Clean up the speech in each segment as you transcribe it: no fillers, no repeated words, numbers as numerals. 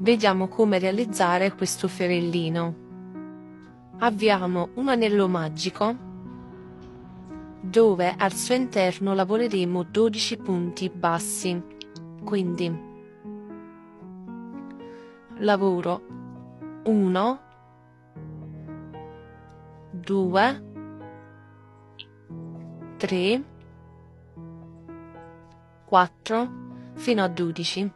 Vediamo come realizzare questo fiorellino. Avviamo un anello magico, dove al suo interno lavoreremo 12 punti bassi, quindi lavoro 1, 2, 3, 4, fino a 12.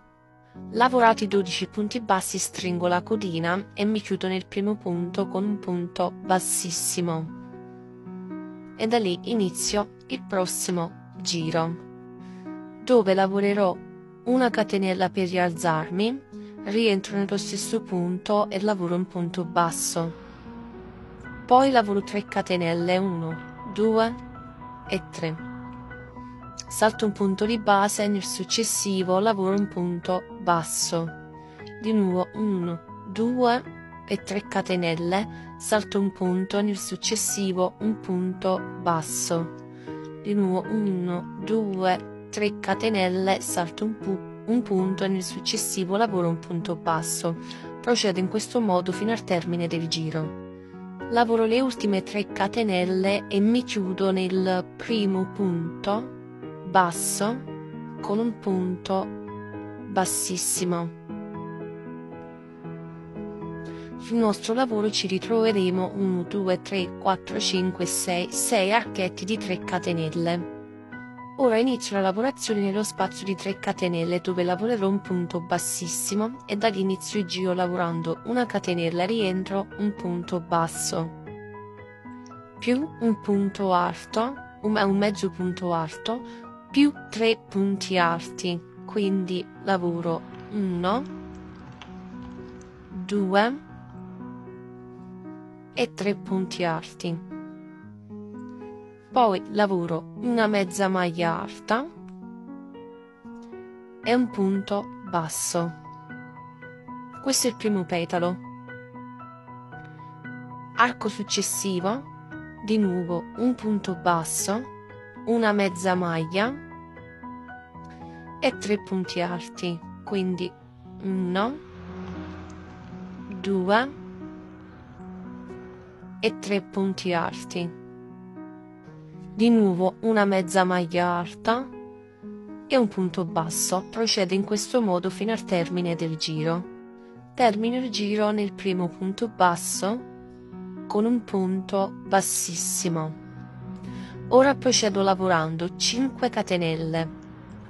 Lavorati 12 punti bassi, stringo la codina e mi chiudo nel primo punto con un punto bassissimo. E da lì inizio il prossimo giro, dove lavorerò una catenella per rialzarmi, rientro nello stesso punto e lavoro un punto basso, poi lavoro 3 catenelle, 1, 2 e 3, salto un punto di base e nel successivo lavoro un punto basso, di nuovo 1, 2 e 3 catenelle, salto un punto, nel successivo un punto basso, di nuovo 1, 2, 3 catenelle, salto un punto e nel successivo lavoro un punto basso. Procedo in questo modo fino al termine del giro. Lavoro le ultime 3 catenelle e mi chiudo nel primo punto basso con un punto bassissimo. Sul nostro lavoro ci ritroveremo 1, 2, 3, 4, 5, 6, 6 archetti di 3 catenelle. Ora inizio la lavorazione nello spazio di 3 catenelle dove lavorerò un punto bassissimo e da lì inizio il giro lavorando una catenella, rientro un punto basso più un punto alto, un mezzo punto alto più 3 punti alti, quindi lavoro 1, 2 e 3 punti alti, poi lavoro una mezza maglia alta e un punto basso. Questo è il primo petalo. Arco successivo, di nuovo un punto basso, una mezza maglia e 3 punti alti, quindi 1, 2 e 3 punti alti, di nuovo una mezza maglia alta e un punto basso. Procedo in questo modo fino al termine del giro. Termino il giro nel primo punto basso con un punto bassissimo. Ora procedo lavorando 5 catenelle,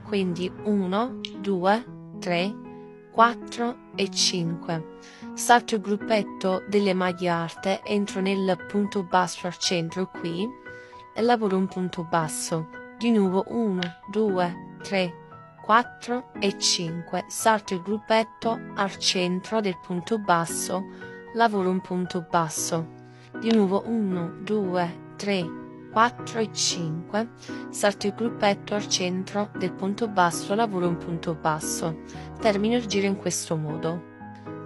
quindi 1, 2, 3, 4 e 5. Salto il gruppetto delle maglie alte, entro nel punto basso al centro qui e lavoro un punto basso, di nuovo 1, 2, 3, 4 e 5, salto il gruppetto al centro del punto basso, lavoro un punto basso, di nuovo 1, 2, 3, 4 e 5, salto il gruppetto al centro del punto basso, lavoro un punto basso. Termino il giro in questo modo.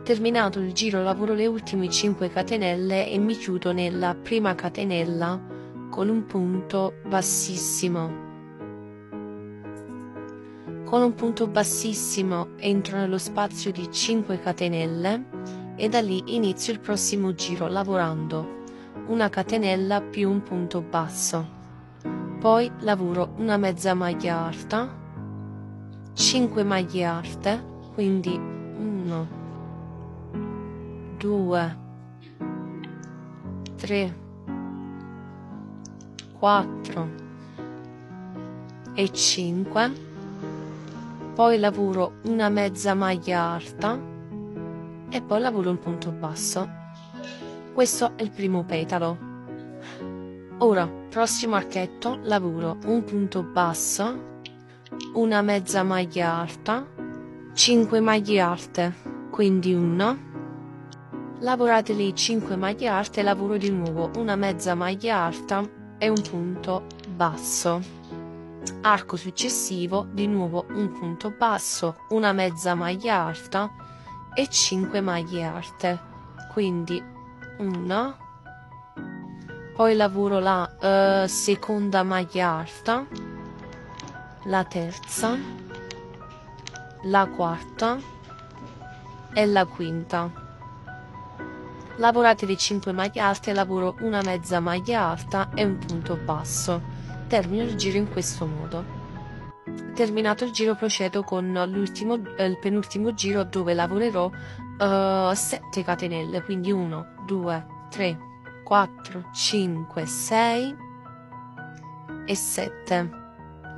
Terminato il giro lavoro le ultime 5 catenelle e mi chiudo nella prima catenella con un punto bassissimo. Con un punto bassissimo entro nello spazio di 5 catenelle e da lì inizio il prossimo giro lavorando una catenella più un punto basso. Poi lavoro una mezza maglia alta, 5 maglie alte, quindi 1, 2, 3, 4 e 5, poi lavoro una mezza maglia alta e poi lavoro un punto basso. Questo è il primo petalo. Ora, prossimo archetto, lavoro un punto basso, una mezza maglia alta, 5 maglie alte, quindi 1. Lavorate le 5 maglie alte e lavoro di nuovo una mezza maglia alta e un punto basso. Arco successivo, di nuovo un punto basso, una mezza maglia alta e 5 maglie alte, quindi 1. Poi lavoro la seconda maglia alta, la terza, la quarta è la quinta. Lavoratevi 5 maglie alte, lavoro una mezza maglia alta e un punto basso. Termino il giro in questo modo. Terminato il giro procedo con il penultimo giro, dove lavorerò 7 catenelle, quindi 1, 2, 3, 4, 5, 6 e 7.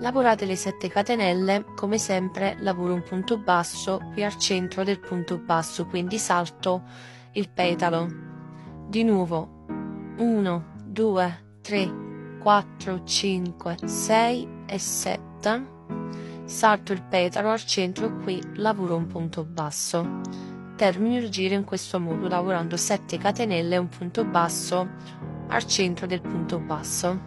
Lavorate le 7 catenelle, come sempre lavoro un punto basso qui al centro del punto basso, quindi salto il petalo. Di nuovo 1, 2, 3, 4, 5, 6 e 7. Salto il petalo al centro, qui lavoro un punto basso. Termino il giro in questo modo, lavorando 7 catenelle e un punto basso al centro del punto basso.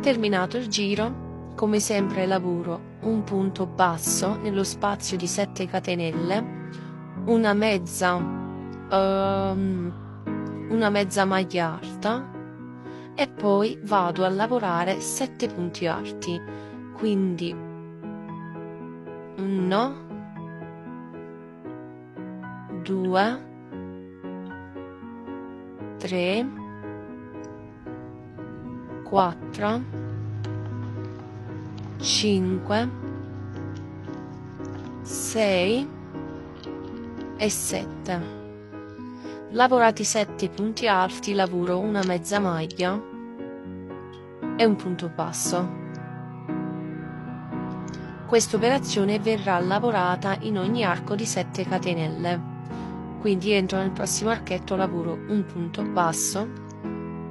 Terminato il giro, come sempre lavoro un punto basso nello spazio di 7 catenelle, una mezza maglia alta e poi vado a lavorare 7 punti alti, quindi 1, 2, 3, 4, 5, 6 e 7. Lavorati 7 punti alti, lavoro una mezza maglia e un punto basso. Questa operazione verrà lavorata in ogni arco di 7 catenelle. Quindi entro nel prossimo archetto, lavoro un punto basso,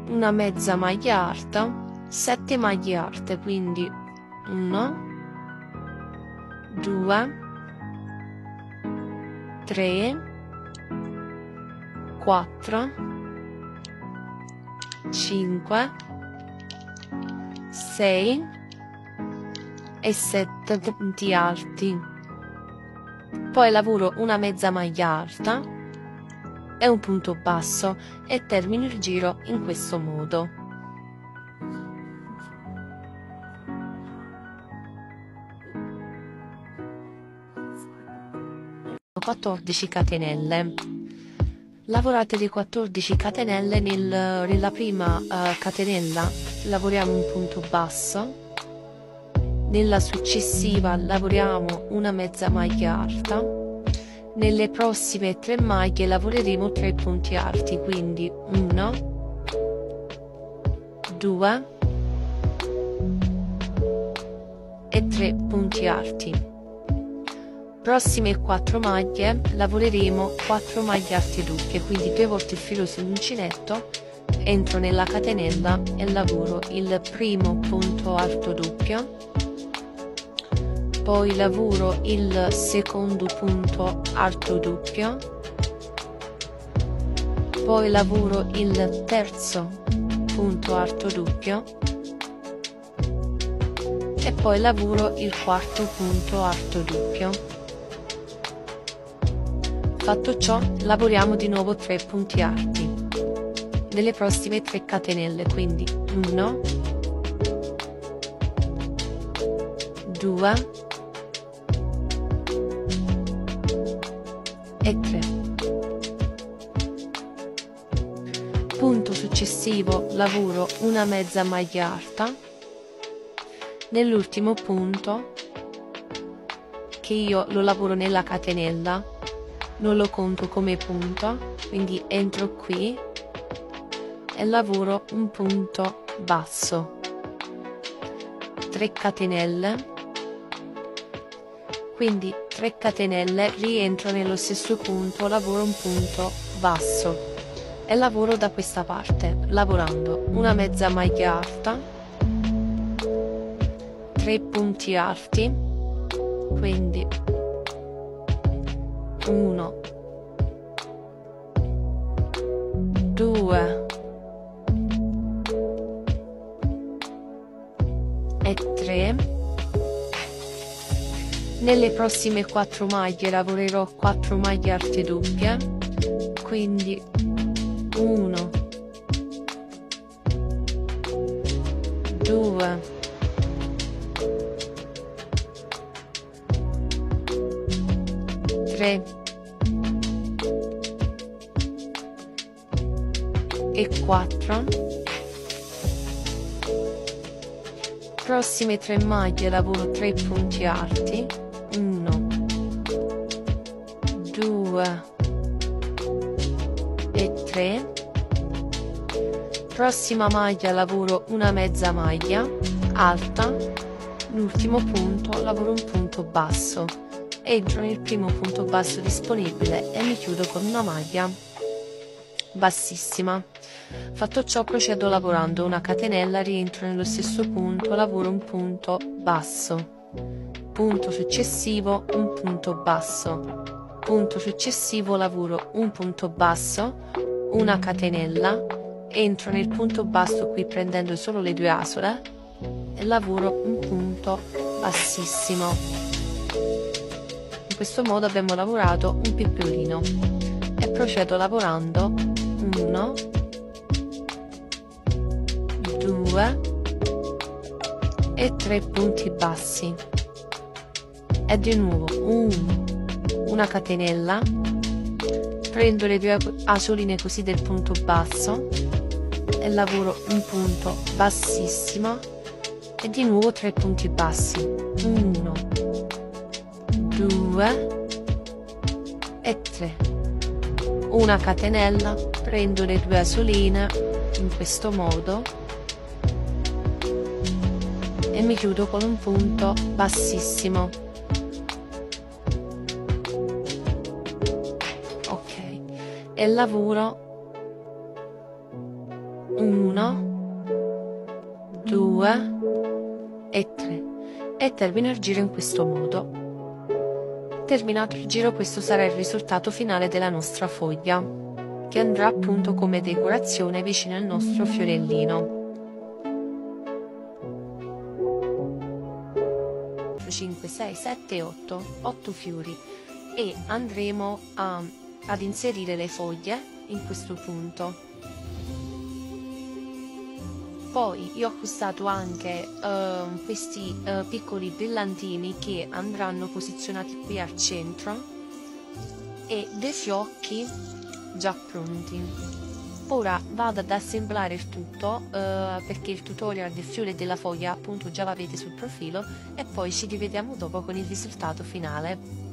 una mezza maglia alta, 7 maglie alte, quindi 1, 2, 3, 4, 5, 6 e 7 punti alti, poi lavoro una mezza maglia alta e un punto basso e termino il giro in questo modo. Ho 14 catenelle. Lavorate le 14 catenelle. Nella prima catenella lavoriamo un punto basso. Nella successiva lavoriamo una mezza maglia alta. Nelle prossime 3 maglie lavoreremo 3 punti alti, quindi 1, 2 e 3 punti alti. Prossime 4 maglie lavoreremo 4 maglie alte doppie, quindi 2 volte il filo sull'uncinetto, entro nella catenella e lavoro il primo punto alto doppio. Poi lavoro il secondo punto alto doppio, poi lavoro il terzo punto alto doppio e poi lavoro il quarto punto alto doppio. Fatto ciò, lavoriamo di nuovo 3 punti alti nelle prossime 3 catenelle, quindi 1, 2 e 3. Punto successivo lavoro una mezza maglia alta. Nell'ultimo punto, che io lo lavoro nella catenella, non lo conto come punto, quindi entro qui e lavoro un punto basso, 3 catenelle. Quindi 3 catenelle, rientro nello stesso punto, lavoro un punto basso e lavoro da questa parte, lavorando una mezza maglia alta, 3 punti alti, quindi 1, 2 e 3. Nelle prossime 4 maglie lavorerò 4 maglie alte doppie, quindi 1, 2 3 e 4. Prossime 3 maglie lavoro 3 punti alti, 1, 2 e 3. Prossima maglia lavoro una mezza maglia alta, l'ultimo punto lavoro un punto basso, entro nel primo punto basso disponibile e mi chiudo con una maglia bassissima. Fatto ciò procedo lavorando una catenella, rientro nello stesso punto, lavoro un punto basso, punto successivo un punto basso, punto successivo lavoro un punto basso, una catenella, entro nel punto basso qui prendendo solo le 2 asole e lavoro un punto bassissimo. In questo modo abbiamo lavorato un pippiolino e procedo lavorando 1, 2 e 3 punti bassi e di nuovo una catenella, prendo le 2 asoline così del punto basso e lavoro un punto bassissimo e di nuovo 3 punti bassi, 1, 2 e 3, una catenella, prendo le 2 asoline in questo modo e mi chiudo con un punto bassissimo. Ok, e lavoro 1, 2 e 3 e termino il giro in questo modo. Terminato il giro, questo sarà il risultato finale della nostra foglia, che andrà appunto come decorazione vicino al nostro fiorellino. 5, 6, 7, 8, 8 fiori, e andremo ad inserire le foglie in questo punto. Poi io ho acquistato anche questi piccoli brillantini che andranno posizionati qui al centro e dei fiocchi già pronti. Ora vado ad assemblare il tutto perché il tutorial del fiore e della foglia appunto già l'avete sul profilo, e poi ci rivediamo dopo con il risultato finale.